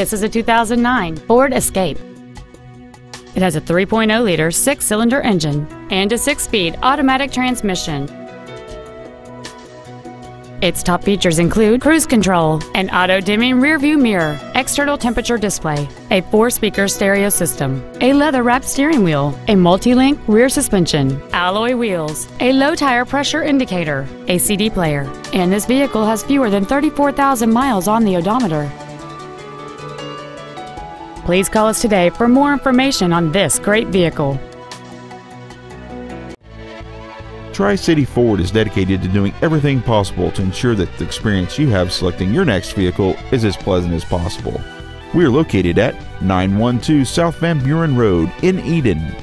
This is a 2009 Ford Escape. It has a 3.0-liter six-cylinder engine and a six-speed automatic transmission. Its top features include cruise control, an auto-dimming rearview mirror, external temperature display, a four-speaker stereo system, a leather-wrapped steering wheel, a multi-link rear suspension, alloy wheels, a low tire pressure indicator, a CD player, and this vehicle has fewer than 34,000 miles on the odometer. Please call us today for more information on this great vehicle. Tri-City Ford is dedicated to doing everything possible to ensure that the experience you have selecting your next vehicle is as pleasant as possible. We are located at 912 South Van Buren Road in Eden.